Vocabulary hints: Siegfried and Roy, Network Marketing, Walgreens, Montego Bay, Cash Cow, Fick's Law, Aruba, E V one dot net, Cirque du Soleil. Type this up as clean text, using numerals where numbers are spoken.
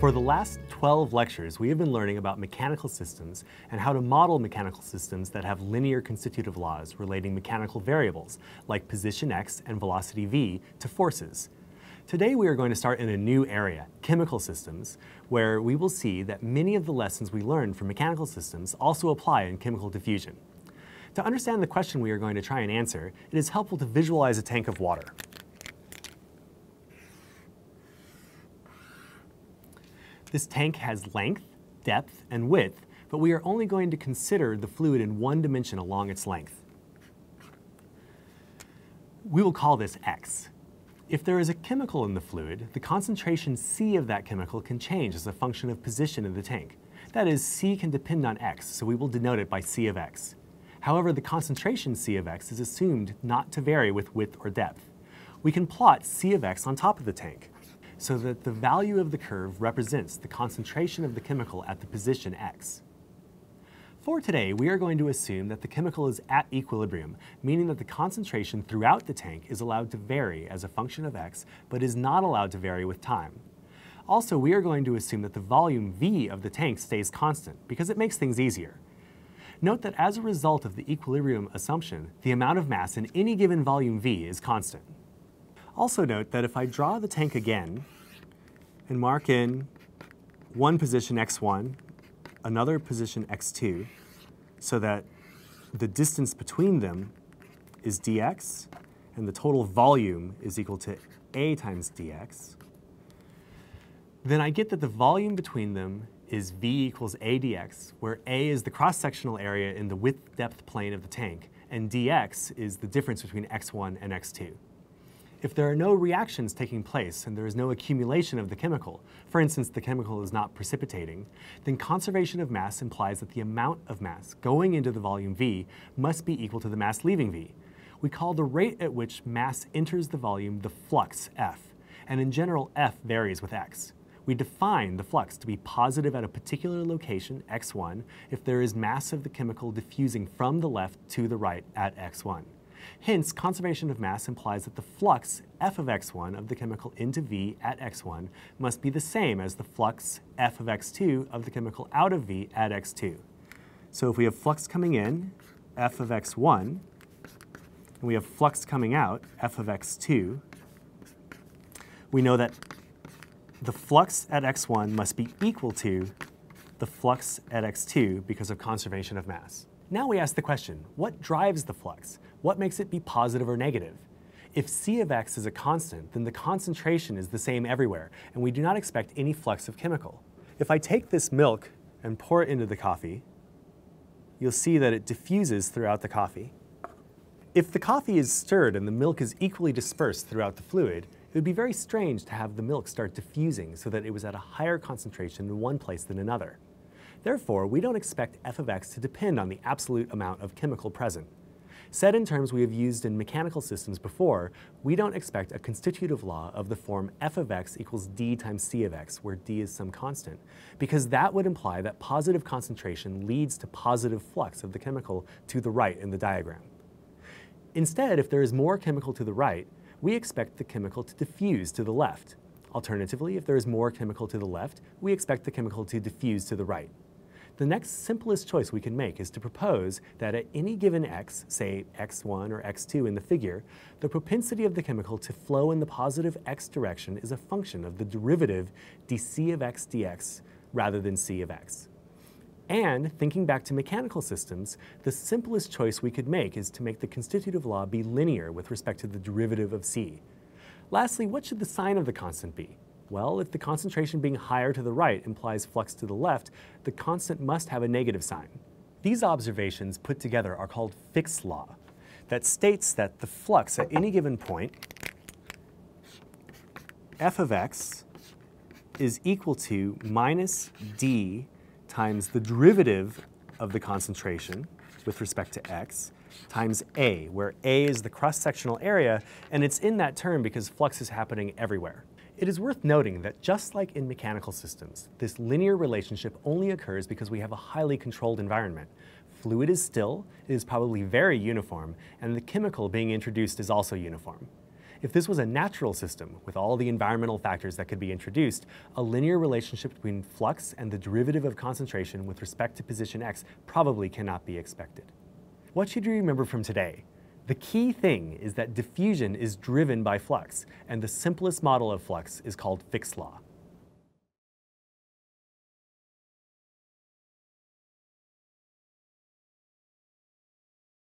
For the last 12 lectures, we have been learning about mechanical systems and how to model mechanical systems that have linear constitutive laws relating mechanical variables, like position x and velocity v, to forces. Today we are going to start in a new area, chemical systems, where we will see that many of the lessons we learned from mechanical systems also apply in chemical diffusion. To understand the question we are going to try and answer, it is helpful to visualize a tank of water. This tank has length, depth, and width, but we are only going to consider the fluid in one dimension along its length. We will call this x. If there is a chemical in the fluid, the concentration C of that chemical can change as a function of position in the tank. That is, C can depend on x, so we will denote it by C of x. However, the concentration C of x is assumed not to vary with width or depth. We can plot C of x on top of the tank, so that the value of the curve represents the concentration of the chemical at the position x. For today, we are going to assume that the chemical is at equilibrium, meaning that the concentration throughout the tank is allowed to vary as a function of x, but is not allowed to vary with time. Also, we are going to assume that the volume V of the tank stays constant, because it makes things easier. Note that as a result of the equilibrium assumption, the amount of mass in any given volume V is constant. Also note that if I draw the tank again and mark in one position x1, another position x2, so that the distance between them is dx and the total volume is equal to A times dx, then I get that the volume between them is V equals A dx, where A is the cross-sectional area in the width-depth plane of the tank, and dx is the difference between x1 and x2. If there are no reactions taking place and there is no accumulation of the chemical, for instance, the chemical is not precipitating, then conservation of mass implies that the amount of mass going into the volume V must be equal to the mass leaving V. We call the rate at which mass enters the volume the flux, F, and in general, F varies with X. We define the flux to be positive at a particular location, X1, if there is mass of the chemical diffusing from the left to the right at X1. Hence, conservation of mass implies that the flux f of x1 of the chemical into V at x1 must be the same as the flux f of x2 of the chemical out of V at x2. So if we have flux coming in, f of x1, and we have flux coming out, f of x2, we know that the flux at x1 must be equal to the flux at x2 because of conservation of mass. Now we ask the question, what drives the flux? What makes it be positive or negative? If C of x is a constant, then the concentration is the same everywhere, and we do not expect any flux of chemical. If I take this milk and pour it into the coffee, you'll see that it diffuses throughout the coffee. If the coffee is stirred and the milk is equally dispersed throughout the fluid, it would be very strange to have the milk start diffusing so that it was at a higher concentration in one place than another. Therefore, we don't expect f of x to depend on the absolute amount of chemical present. Said in terms we have used in mechanical systems before, we don't expect a constitutive law of the form f of x equals d times c of x, where d is some constant, because that would imply that positive concentration leads to positive flux of the chemical to the right in the diagram. Instead, if there is more chemical to the right, we expect the chemical to diffuse to the left. Alternatively, if there is more chemical to the left, we expect the chemical to diffuse to the right. The next simplest choice we can make is to propose that at any given x, say x1 or x2 in the figure, the propensity of the chemical to flow in the positive x direction is a function of the derivative dc of x dx rather than c of x. And, thinking back to mechanical systems, the simplest choice we could make is to make the constitutive law be linear with respect to the derivative of c. Lastly, what should the sign of the constant be? Well, if the concentration being higher to the right implies flux to the left, the constant must have a negative sign. These observations put together are called Fick's Law, that states that the flux at any given point, f of x, is equal to minus d times the derivative of the concentration with respect to x, times A, where A is the cross-sectional area, and it's in that term because flux is happening everywhere. It is worth noting that just like in mechanical systems, this linear relationship only occurs because we have a highly controlled environment. Fluid is still, it is probably very uniform, and the chemical being introduced is also uniform. If this was a natural system with all the environmental factors that could be introduced, a linear relationship between flux and the derivative of concentration with respect to position x probably cannot be expected. What should you remember from today? The key thing is that diffusion is driven by flux, and the simplest model of flux is called Fick's Law.